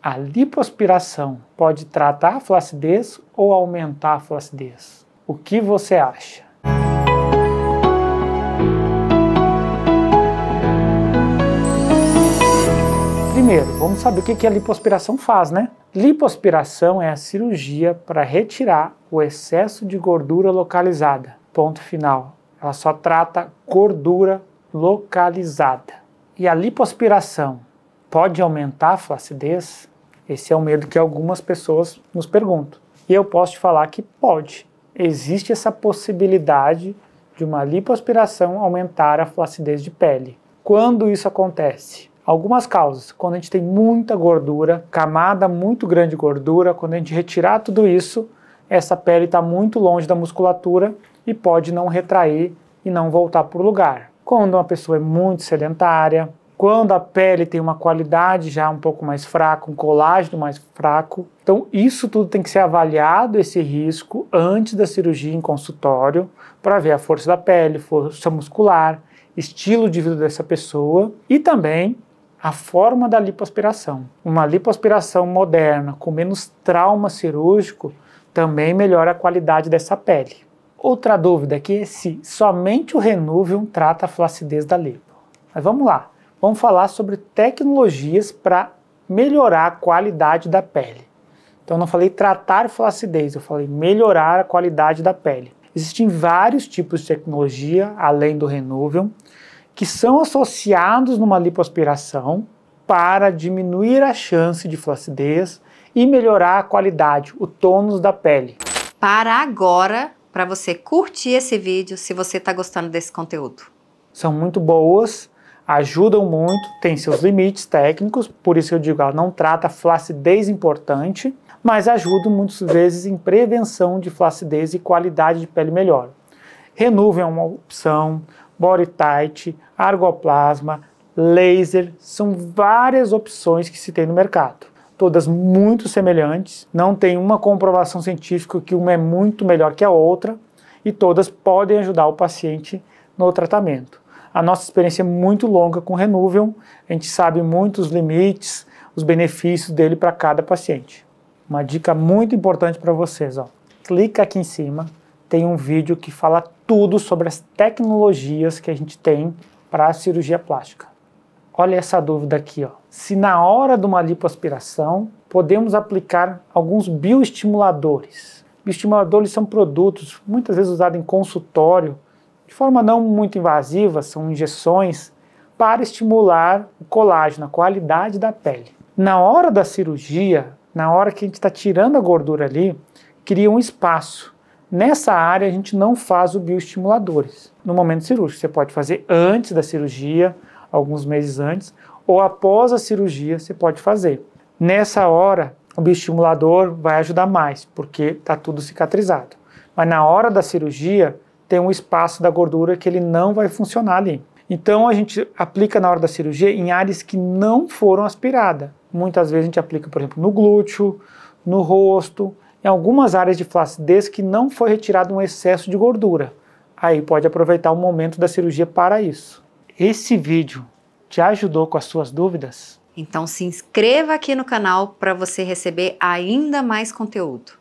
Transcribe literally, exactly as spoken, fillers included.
A lipoaspiração pode tratar a flacidez ou aumentar a flacidez? O que você acha? Primeiro, vamos saber o que a lipoaspiração faz, né? Lipoaspiração é a cirurgia para retirar o excesso de gordura localizada. Ponto final. Ela só trata gordura localizada. E a lipoaspiração pode aumentar a flacidez? Esse é o medo que algumas pessoas nos perguntam. E eu posso te falar que pode. Existe essa possibilidade de uma lipoaspiração aumentar a flacidez de pele. Quando isso acontece? Algumas causas. Quando a gente tem muita gordura, camada muito grande de gordura, quando a gente retirar tudo isso, essa pele está muito longe da musculatura e pode não retrair e não voltar para o lugar. Quando uma pessoa é muito sedentária, quando a pele tem uma qualidade já um pouco mais fraca, um colágeno mais fraco. Então isso tudo tem que ser avaliado, esse risco, antes da cirurgia em consultório, para ver a força da pele, força muscular, estilo de vida dessa pessoa e também a forma da lipoaspiração. Uma lipoaspiração moderna, com menos trauma cirúrgico, também melhora a qualidade dessa pele. Outra dúvida aqui é se somente o Renuvion trata a flacidez da lipo. Mas vamos lá. Vamos falar sobre tecnologias para melhorar a qualidade da pele. Então eu não falei tratar flacidez, eu falei melhorar a qualidade da pele. Existem vários tipos de tecnologia, além do Renuvion, que são associados numa lipoaspiração para diminuir a chance de flacidez e melhorar a qualidade, o tônus da pele. Para agora, para você curtir esse vídeo, se você está gostando desse conteúdo. São muito boas. Ajudam muito, tem seus limites técnicos, por isso eu digo, ela não trata flacidez importante, mas ajudam muitas vezes em prevenção de flacidez e qualidade de pele melhor. Renuvion é uma opção, Body Tight, Argoplasma, Laser, são várias opções que se tem no mercado. Todas muito semelhantes, não tem uma comprovação científica que uma é muito melhor que a outra, e todas podem ajudar o paciente no tratamento. A nossa experiência é muito longa com o Renuvion, a gente sabe muito os limites, os benefícios dele para cada paciente. Uma dica muito importante para vocês, ó. Clica aqui em cima, tem um vídeo que fala tudo sobre as tecnologias que a gente tem para a cirurgia plástica. Olha essa dúvida aqui, ó. Se na hora de uma lipoaspiração podemos aplicar alguns bioestimuladores. Bioestimuladores são produtos muitas vezes usados em consultório, de forma não muito invasiva, são injeções para estimular o colágeno, a qualidade da pele. Na hora da cirurgia, na hora que a gente está tirando a gordura ali, cria um espaço. Nessa área a gente não faz os bioestimuladores. No momento cirúrgico, você pode fazer antes da cirurgia, alguns meses antes, ou após a cirurgia você pode fazer. Nessa hora, o bioestimulador vai ajudar mais, porque está tudo cicatrizado. Mas na hora da cirurgia, tem um espaço da gordura que ele não vai funcionar ali. Então a gente aplica na hora da cirurgia em áreas que não foram aspiradas. Muitas vezes a gente aplica, por exemplo, no glúteo, no rosto, em algumas áreas de flacidez que não foi retirado um excesso de gordura. Aí pode aproveitar o momento da cirurgia para isso. Esse vídeo te ajudou com as suas dúvidas? Então se inscreva aqui no canal para você receber ainda mais conteúdo.